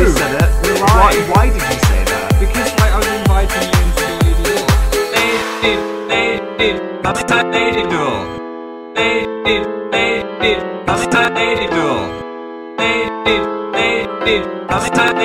you said it. Why did you say that? Because like, I was inviting you into the LADYDOOR. LADYDOOR. LADYDOOR. LADYDOOR. LADYDOOR. LADYDOOR.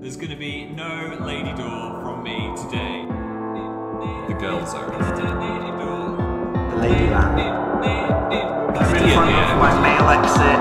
There's gonna be no LADYDOOR from me today. The girls are the Ladyland. I'm really fond of my male exit.